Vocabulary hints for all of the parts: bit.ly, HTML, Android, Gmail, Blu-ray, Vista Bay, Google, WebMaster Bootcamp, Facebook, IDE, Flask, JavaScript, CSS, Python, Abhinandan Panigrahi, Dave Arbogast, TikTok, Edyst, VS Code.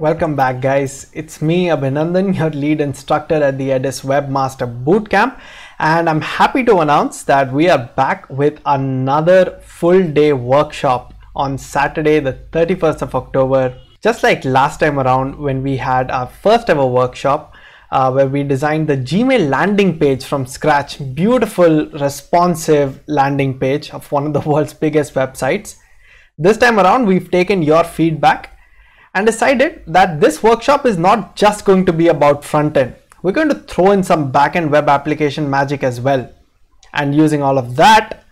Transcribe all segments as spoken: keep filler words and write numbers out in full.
Welcome back, guys. It's me, Abhinandan, your lead instructor at the Edyst Webmaster Bootcamp, and I'm happy to announce that we are back with another full day workshop on Saturday, the thirty-first of October. Just like last time around when we had our first ever workshop uh, where we designed the Gmail landing page from scratch, beautiful responsive landing page of one of the world's biggest websites. This time around, we've taken your feedback and decided that this workshop is not just going to be about front end. We're going to throw in some back-end web application magic as well. And using all of that,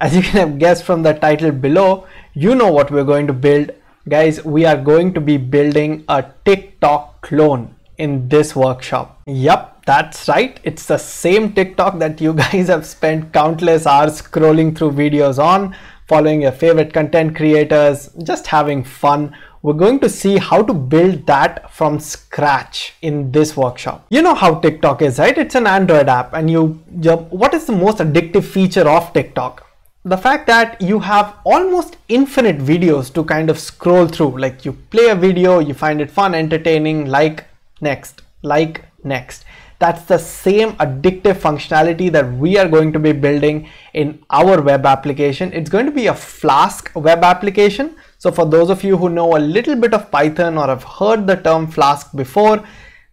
as you can have guessed from the title below, you know what we're going to build. Guys, we are going to be building a TikTok clone in this workshop. Yep, that's right. It's the same TikTok that you guys have spent countless hours scrolling through videos on, following your favorite content creators, just having fun. We're going to see how to build that from scratch in this workshop. You know how TikTok is, right? It's an Android app, and you, you what is the most addictive feature of TikTok? The fact that you have almost infinite videos to kind of scroll through. Like, you play a video, you find it fun, entertaining, like, next, like, next. That's the same addictive functionality that we are going to be building in our web application. It's going to be a Flask web application. So for those of you who know a little bit of Python or have heard the term Flask before,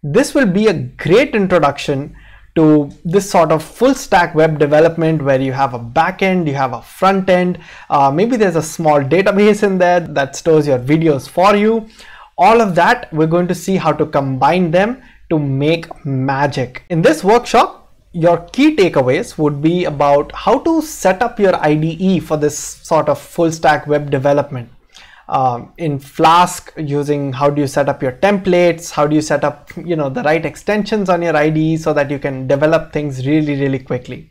this will be a great introduction to this sort of full stack web development where you have a back end, you have a front end, uh, maybe there's a small database in there that stores your videos for you. All of that, we're going to see how to combine them to make magic. In this workshop, your key takeaways would be about how to set up your I D E for this sort of full stack web development. Um, in Flask, using how do you set up your templates, how do you set up you know the right extensions on your I D E so that you can develop things really, really quickly.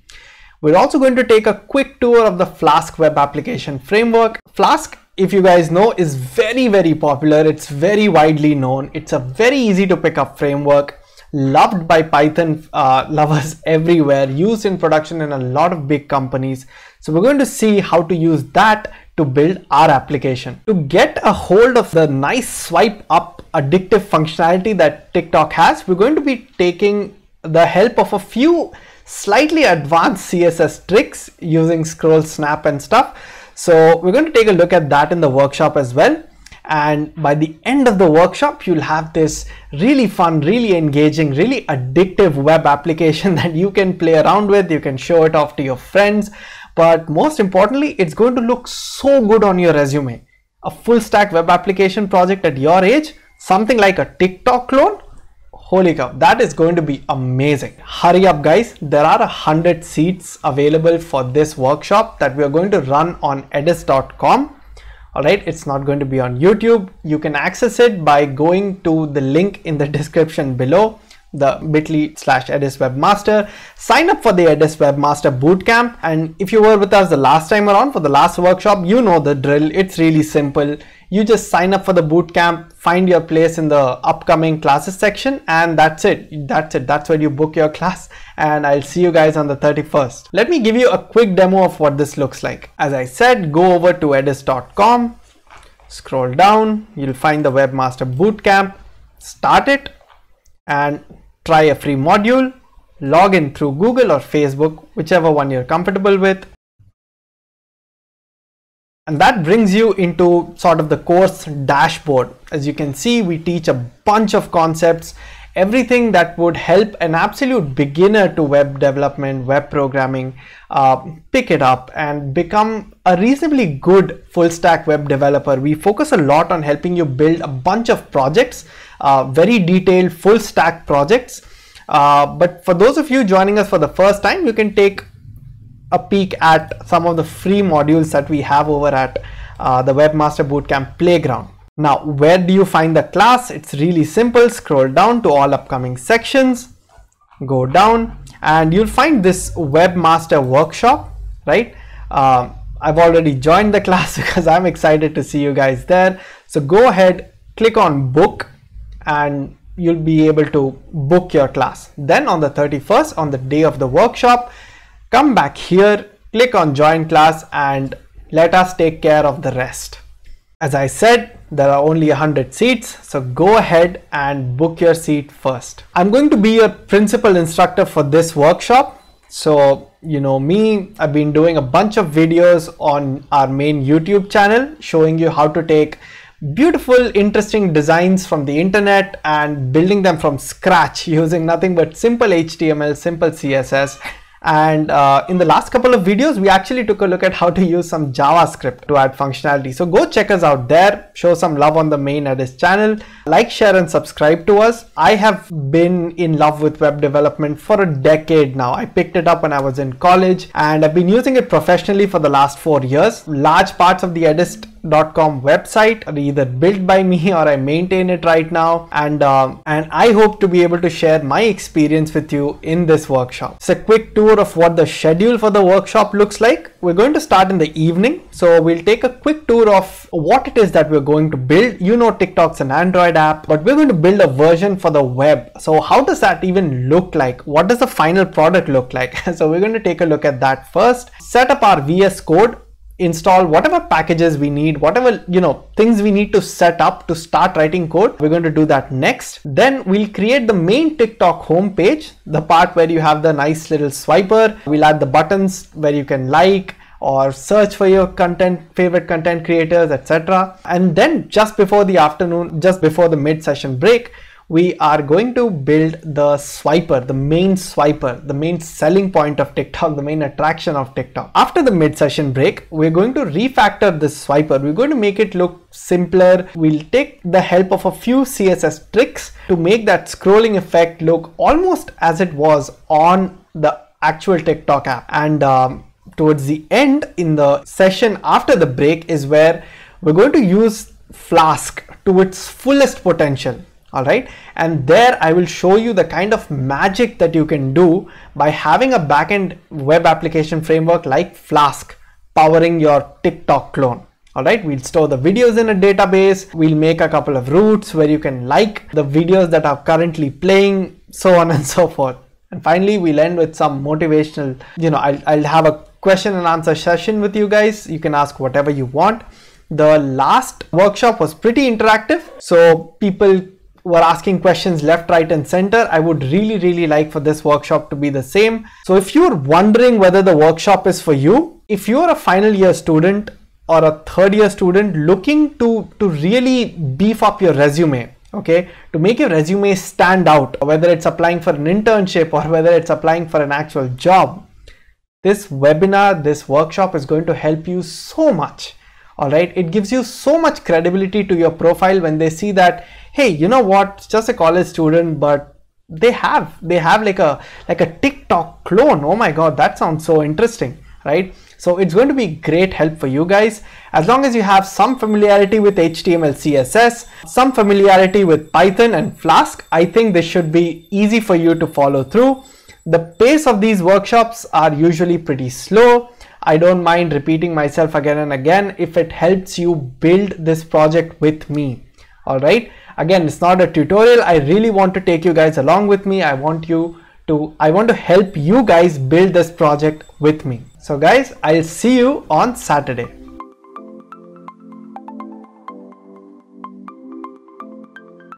We're also going to take a quick tour of the Flask web application framework. Flask, if you guys know, is very, very popular. It's very widely known. It's a very easy to pick up framework, loved by Python uh, lovers everywhere, used in production in a lot of big companies. So we're going to see how to use that to build our application. To get a hold of the nice swipe up addictive functionality that TikTok has, we're going to be taking the help of a few slightly advanced C S S tricks using scroll, snap and stuff. So we're going to take a look at that in the workshop as well. And by the end of the workshop, you'll have this really fun, really engaging, really addictive web application that you can play around with. You can show it off to your friends. But most importantly, it's going to look so good on your resume. A full stack web application project at your age, something like a TikTok clone. Holy cow, that is going to be amazing. Hurry up, guys. There are a hundred seats available for this workshop that we are going to run on edyst dot com. All right, it's not going to be on YouTube. You can access it by going to the link in the description below, the bit dot l y slash Edyst Webmaster. Sign up for the Edyst Webmaster Bootcamp. And if you were with us the last time around for the last workshop, you know the drill. It's really simple. You just sign up for the bootcamp, find your place in the upcoming classes section, and that's it. That's it. That's where you book your class. And I'll see you guys on the thirty-first. Let me give you a quick demo of what this looks like. As I said, go over to edyst dot com, scroll down, you'll find the Webmaster Bootcamp, start it, and try a free module, log in through Google or Facebook, whichever one you're comfortable with. And that brings you into sort of the course dashboard. As you can see, we teach a bunch of concepts, everything that would help an absolute beginner to web development, web programming, uh, pick it up and become a reasonably good full stack web developer. We focus a lot on helping you build a bunch of projects, Uh, very detailed full stack projects. Uh, but for those of you joining us for the first time, you can take a peek at some of the free modules that we have over at uh, the Webmaster Bootcamp Playground. Now, where do you find the class? It's really simple. Scroll down to all upcoming sections, go down, and you'll find this Webmaster Workshop, right? Uh, I've already joined the class because I'm excited to see you guys there. So go ahead, click on book, and you'll be able to book your class. Then on the thirty-first, on the day of the workshop, come back here, click on join class, and let us take care of the rest. As I said, There are only one hundred seats, so go ahead and book your seat first. I'm going to be your principal instructor for this workshop. So, you know me, I've been doing a bunch of videos on our main YouTube channel showing you how to take beautiful, interesting designs from the internet and building them from scratch using nothing but simple H T M L, simple C S S. And uh, in the last couple of videos, we actually took a look at how to use some JavaScript to add functionality. So go check us out there, show some love on the main Edyst channel, like, share and subscribe to us. I have been in love with web development for a decade now. I picked it up when I was in college and I've been using it professionally for the last four years. Large parts of the Edyst dot com website are either built by me or I maintain it right now, and um, and I hope to be able to share my experience with you in this workshop. It's a quick tour of what the schedule for the workshop looks like. We're going to start in the evening, so we'll take a quick tour of what it is that we're going to build. You know, TikTok's an Android app, but we're going to build a version for the web. So how does that even look like? What does the final product look like? So we're going to take a look at that first. Set up our V S Code, install whatever packages we need, whatever, you know, things we need to set up to start writing code. We're going to do that next. Then we'll create the main TikTok homepage, the part where you have the nice little swiper. We'll add the buttons where you can like or search for your content, favorite content creators, et cetera. And then just before the afternoon, just before the mid-session break, we are going to build the swiper, the main swiper, the main selling point of TikTok, the main attraction of TikTok. After the mid-session break, we're going to refactor this swiper. We're going to make it look simpler. We'll take the help of a few C S S tricks to make that scrolling effect look almost as it was on the actual TikTok app. And um, towards the end, in the session after the break, is where we're going to use Flask to its fullest potential. Alright, and there I will show you the kind of magic that you can do by having a backend web application framework like Flask powering your TikTok clone. Alright, we'll store the videos in a database, we'll make a couple of routes where you can like the videos that are currently playing, so on and so forth. And finally, we'll end with some motivational, you know, I'll, I'll have a question and answer session with you guys. You can ask whatever you want. The last workshop was pretty interactive, so people were asking questions left, right and center. I would really, really like for this workshop to be the same. So if you're wondering whether the workshop is for you, if you're a final year student or a third year student looking to, to really beef up your resume, okay, to make your resume stand out, whether it's applying for an internship or whether it's applying for an actual job, this webinar, this workshop is going to help you so much. All right, it gives you so much credibility to your profile when they see that, hey, you know what, it's just a college student, but they have they have like a like a TikTok clone. Oh my god, that sounds so interesting, right? So it's going to be great help for you guys, as long as you have some familiarity with H T M L, C S S, some familiarity with Python and Flask. I think this should be easy for you to follow through. The pace of these workshops are usually pretty slow. I don't mind repeating myself again and again if it helps you build this project with me. All right, again, it's not a tutorial. I really want to take you guys along with me. I want you to, I want to help you guys build this project with me. So guys, I'll see you on Saturday.